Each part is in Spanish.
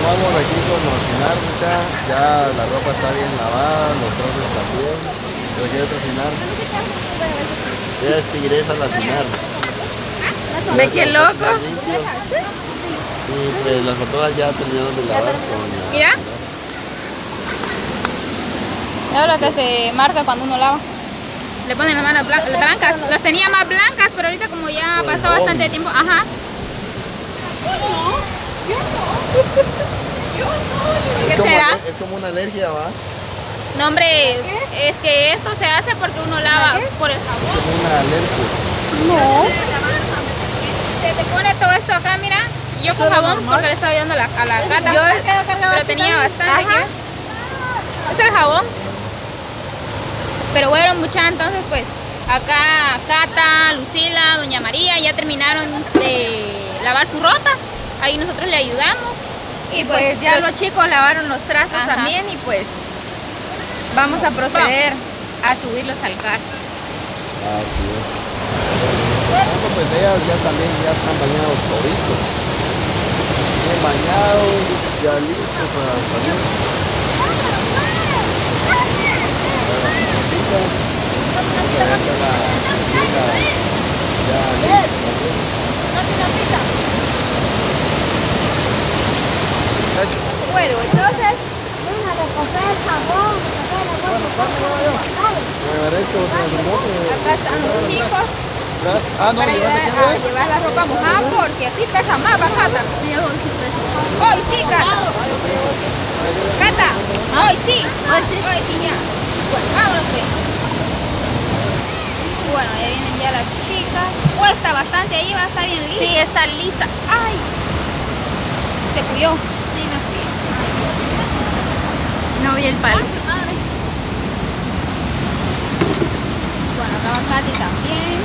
Continuamos aquí con Orsinárnica, ya la ropa está bien lavada, los trozos también. ¿Pero quieres cocinar? Ya es tigresa la final. ¿Ve qué loco? Sí, pues las ropas ya terminaron de lavar con la... Mira. Es lo que se marca cuando uno lava. Le ponen las manos blancas. Las tenía más blancas, pero ahorita como ya ha pasado bastante tiempo. Ajá. Yo no. ¿Qué será? Es como una alergia, ¿va? No, hombre, es que esto se hace porque uno lava por el jabón. Es como una alergia. No. Se te pone todo esto acá, mira. Yo con jabón porque le estaba ayudando a la gata. Pero tenía bastante que... Es el jabón. Pero bueno, mucha, entonces pues acá Cata, Lucila, Doña María ya terminaron de lavar su ropa. Ahí nosotros le ayudamos. Y pues ya los chicos lavaron los trazos también y pues vamos a proceder a subirlos al carro. Así es. Pues ellas ya también ya están bañados toditos. Bien bañados, ya listos para salir. Ya bueno, entonces vamos a recoger el jabón, acá están los chicos para ayudar a llevar la ropa mojada porque así pesa más, Cata. Hoy sí, Cata. Cata, hoy sí ya. Bueno, vámonos pues. Bueno, ya vienen ya las chicas. Cuesta bastante ahí, va a estar bien lisa. Sí, está lisa. Ay. ¿Te cuyó? Sí, me fui. No vi el palo. Bueno, acá va Katy también.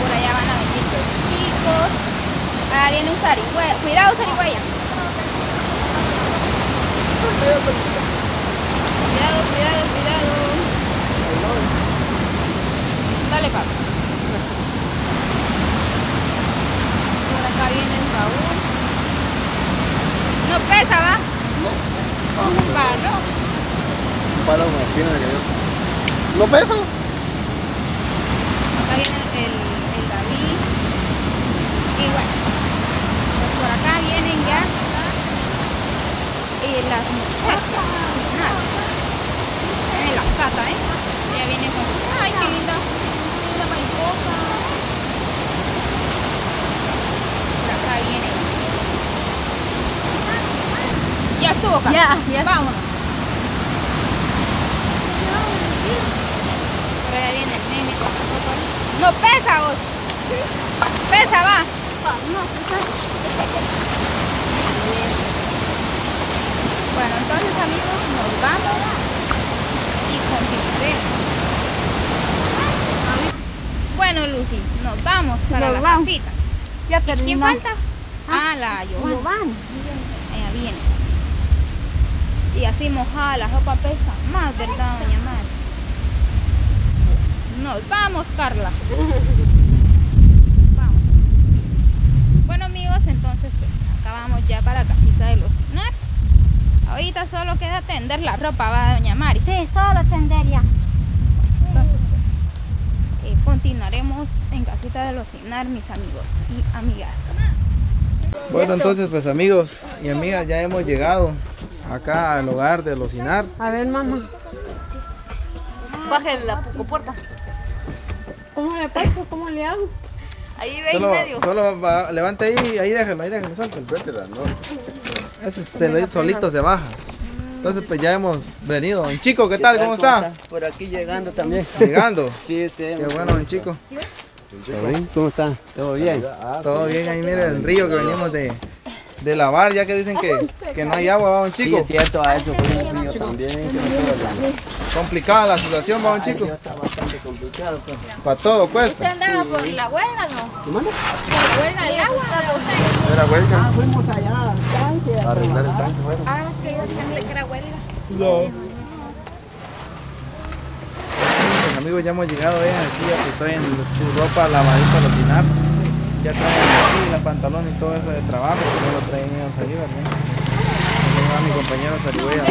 Por allá van a venir los chicos. Ahora viene un zarigüeya. Cuidado, zarigüeya. Cuidado. Dale, papá. Por acá viene el baúl. No pesa, ¿va? No. Un palo. Un palo con la esquina de cabello. ¿No pesa? Acá viene el David. Y bueno. Pues por acá vienen ya. Y las muchachas. La Cata, ¿eh? Ella viene con... ¡Ay, qué linda! La mariposa. Por acá viene. Ya estuvo, Cata. Ya. Vámonos. Por allá viene el nene con la ropa. ¡No pesa, vos! ¿Sí? ¡Pesa, va! No, pesa. Bueno, entonces, amigos, nos vamos. Bueno, Lucy, nos vamos para la casita. Ya terminó. ¿Quién falta? Ah, la Giovanna. Ella viene. Y así mojada la ropa pesa más, ¿verdad, doña Mari? Nos vamos, Carla. Vamos. Bueno, amigos, entonces pues, acabamos ya para la casita de los Nar. Ahorita solo queda tender la ropa, va, doña Mari. Sí, solo tender ya. Continuaremos en casita de los Sinar, mis amigos y amigas. Bueno, entonces pues amigos y amigas, ya hemos llegado acá al hogar de los Sinar. A ver, mamá, baje la puerta. ¿Cómo le paso? ¿Cómo le hago? Ahí ve en medio. Solo va, levanta ahí déjalo, suéltalo. No. Solito se baja. Entonces pues ya hemos venido. Don Chico, ¿qué tal? ¿Cómo está? Por aquí llegando también. ¿Llegando? Sí, este. Qué bueno, don Chico. ¿Cómo está? ¿Todo bien? Todo bien, ahí mira el río que venimos de lavar, ya que dicen que no hay agua, don Chico. Sí, es cierto, a eso fue un río también. Complicada la situación, don Chico. Está bastante complicado. Para todo cuesta. ¿Usted andaba por la huelga, no? ¿Qué manda? ¿Por la huelga del agua? ¿Por la huelga? Ah, fuimos allá al tanque. A arreglar el tanque, bueno. Ah, es que yo también que era huelga. No. Amigos, ya hemos llegado, vean aquí, ya que estoy en su ropa lavadita, los Sinar. Ya traen aquí la pantalón y todo eso de trabajo, que no lo traen ellos ahí, ¿verdad? a mi compañera Sarigüeya,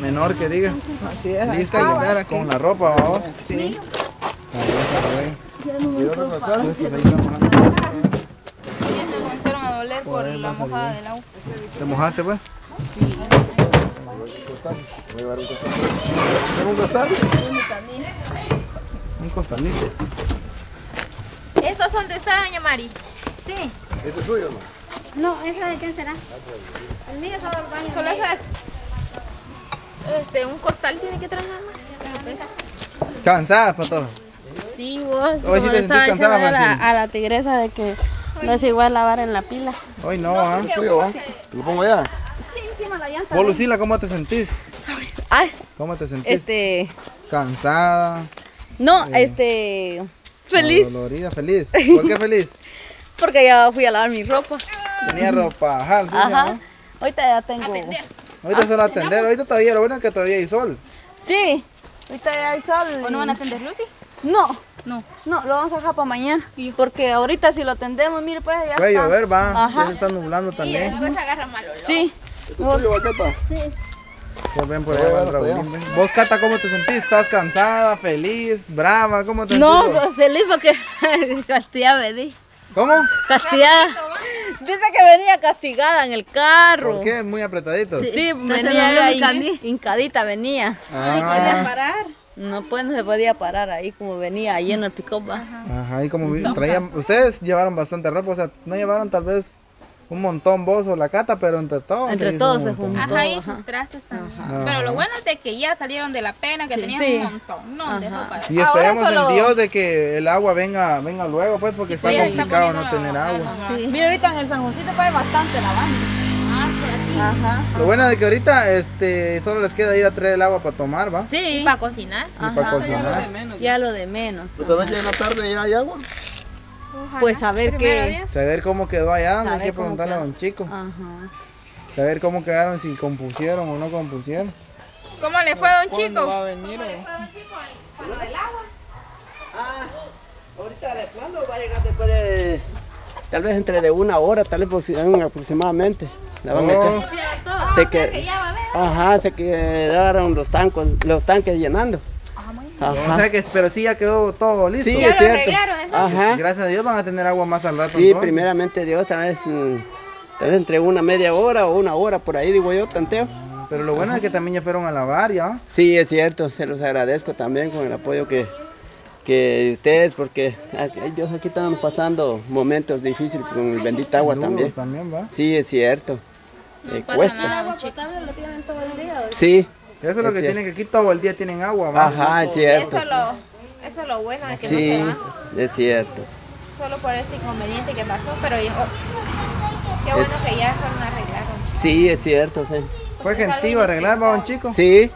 menor que diga. Así es, hay que ayudar aquí. Con la ropa, ¿va? Sí. ¿Quiero repasar? Me comenzaron a doler por la mojada del agua. ¿Te mojaste, pues? Sí. Voy a llevar un costal. ¿Tengo un costal? Un costalito. ¿Estos son de usted, doña Mari? Sí. ¿Este es suyo, no? No, ¿esa de quién será? El mío es solo el baño. ¿Solo eso es? Un costal tiene que traer nada más. ¿Cansadas, Pato? Sí, vos. Hoy sí te sentís cansada, Martín. A la tigresa de que no es igual lavar en la pila. Hoy no, ¿ah? ¿Es tuyo, va? ¿Te lo pongo allá? Sí, encima la llanta. Vos, Lucila, ¿cómo te sentís? Ay. ¿Cómo te sentís? ¿Cansada? No, feliz. Dolorida, feliz. ¿Por qué feliz? Porque ya fui a lavar mi ropa. Tenía ropa, ajá, sí, ajá. ¿No? Ahorita ya tengo. Atender. Ahorita solo atender, ahorita todavía, lo bueno es que todavía hay sol. Sí, ahorita ya hay sol. ¿O no van a atender, Lucy? No. No. No, lo vamos a dejar para mañana. Sí. Porque ahorita si lo atendemos, mire pues ya puede está. Puede llover, va. Ajá. Ya se está nublando también. Y después agarra mal olor. Sí. ¿Esto es tuyo, Cata? Sí. Pues ven por allá, ven. Vos, Cata, ¿cómo te sentís? ¿Estás cansada, feliz, brava? ¿Cómo te sentís? No, feliz porque castigada me di. ¿Cómo? Castigada. Dice que venía castigada en el carro. ¿Por qué? Muy apretadito. Sí, venía hincadita, venía. Ah. No podía parar. No, pues no se podía parar ahí como venía ahí en el pick-up. Ajá, y como traían, ustedes llevaron bastante ropa, o sea, no llevaron tal vez un montón vos o la Cata, pero entre todos. Entre todos se juntó. Ajá, y sus trastes también. Ajá. Pero lo bueno es de que ya salieron de la pena, que sí, tenían un montón. No, de ropa. Y esperemos en Dios de que el agua venga luego, pues, porque sí, está complicado no tener agua. Sí. Mira, ahorita en el San Juancito puede bastante lavando. Ah, sí. Ajá. Lo bueno es que ahorita solo les queda ir a traer el agua para tomar, ¿va? Sí. Y para cocinar. Ajá. Y para cocinar. Ya lo de menos. Ya lo de menos. ¿Ustedes en la tarde ya hay agua? Ojalá. Pues saber cómo quedó allá, no hay que preguntarle a don Chico. Ajá. Saber cómo quedaron, si compusieron o no compusieron. ¿Cómo le fue a don Chico? ¿Cómo le fue a don Chico con lo del agua? Ah, ahorita de cuándo va a llegar después de... Tal vez entre de una hora, tal vez aproximadamente. La van a echar. Que ya va a haber. Ajá, se quedaron los tanques llenando. Ajá. O sea que, pero sí ya quedó todo listo. Sí, ya es cierto. Ajá. Gracias a Dios van a tener agua más al rato. Sí, entonces, primeramente Dios, tal vez entre una media hora o una hora por ahí, digo yo, tanteo. Pero lo bueno es que también ya fueron a lavar, ¿ya? Sí, es cierto, se los agradezco también con el apoyo que ustedes, porque ellos aquí estaban pasando momentos difíciles con el bendita agua también. ¿Va? Sí, es cierto. No pasa cuesta. Nada, agua potable lo tienen todo el día, ¿verdad? Sí. Eso es lo que tienen, que aquí todo el día tienen agua. ¿Vale? Ajá, es cierto. Eso es lo bueno de que sí, no se va. Es cierto. Solo por ese inconveniente que pasó, pero qué bueno que ya se arreglaron. Sí, es cierto, sí. ¿Fue gentío arreglar, va, un chico? Sí.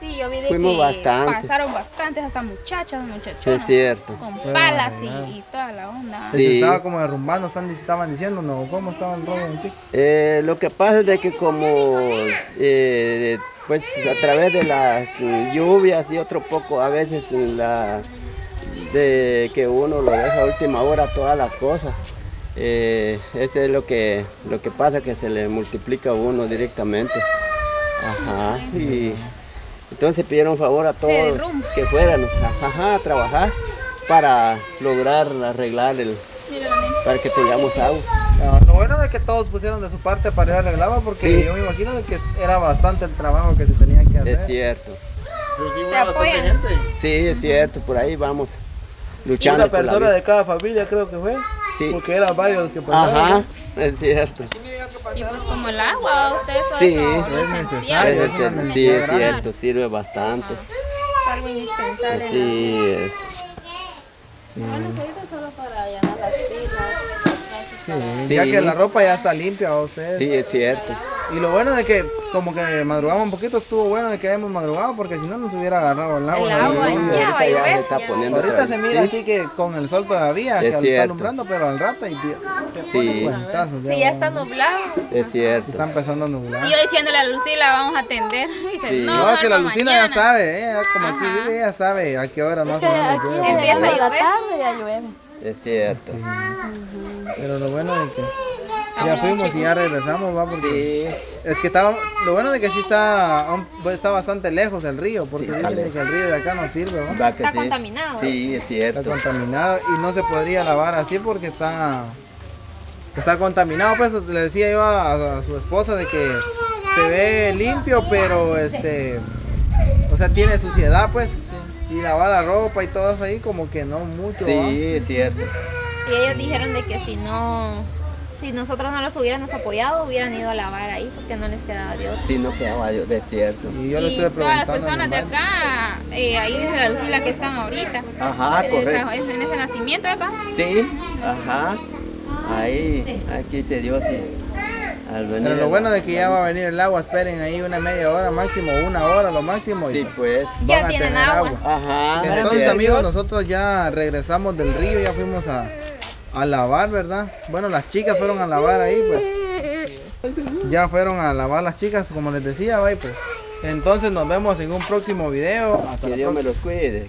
Sí, yo vi de que bastantes. Pasaron bastantes, hasta muchachas, muchachones. Es cierto. Con palas y toda la onda. Sí. Estaba como derrumbando, estaban diciendo, ¿no? ¿Cómo estaban robando un chico? Lo que pasa es de que como... pues a través de las lluvias y otro poco a veces de que uno lo deja a última hora todas las cosas, eso es lo que pasa, que se le multiplica a uno directamente. Ajá, y entonces pidieron favor a todos que fueran a trabajar para lograr arreglar para que tengamos agua. Lo bueno de que todos pusieron de su parte para ir arreglaba, porque yo me imagino de que era bastante el trabajo que se tenía que hacer. Es cierto. ¿Se apoyan? Gente. Sí, es cierto, por ahí vamos luchando. Una persona de cada familia creo que fue, sí, porque eran varios que pasaron. Ajá, es cierto. Y pues como el agua, ustedes son esenciales. Sí, es cierto, sirve bastante. Algo indispensable. Sí, es. Bueno, solo para llenar las pilas. Sí, sí, ya que la ropa ya está limpia, ustedes. Sí, es cierto. Y lo bueno de que como que madrugamos un poquito, estuvo bueno de que hayamos madrugado, porque si no nos hubiera agarrado el agua. El agua ahorita se mira así que con el sol todavía, que está alumbrando, pero al rato ya está nublado. Es cierto. Está empezando a nublar. Y yo diciéndole a Lucila, vamos a atender. Dice, no, es que la Lucila ya sabe, como aquí vive, ya sabe a qué hora más o menos. Aquí empieza a llover. Es cierto. Pero lo bueno es que Ya fuimos y ya regresamos, va, porque sí. Es que estaba, lo bueno de que sí está bastante lejos el río, porque sí, dicen que el río de acá no sirve, ¿va? Va que está sí. Contaminado. Sí, es cierto. Está contaminado y no se podría lavar así porque está contaminado, pues le decía yo a su esposa de que se ve limpio, pero o sea, tiene suciedad, pues, sí. Y lavar la ropa y todo eso ahí como que no mucho. Sí, ¿va? Es cierto. Y ellos dijeron de que si nosotros no los hubiéramos apoyado, hubieran ido a lavar ahí porque no les quedaba Dios. Sí, no quedaba Dios, es cierto. Y yo y todas las personas de acá, ahí dice la Lucila que están ahorita. Ajá, correcto. En ese nacimiento, ¿verdad? Sí, ajá. Ahí, aquí se dio, sí. Pero lo bueno de que ya va a venir el agua, esperen ahí una media hora máximo, una hora lo máximo. Sí, pues. Ya tienen agua. Ajá. Entonces, amigos, nosotros ya regresamos del río, ya fuimos a lavar, ¿verdad? Bueno, las chicas fueron a lavar ahí, pues. Ya fueron a lavar las chicas, como les decía, pues. Entonces nos vemos en un próximo video. Hasta que Dios me los cuide.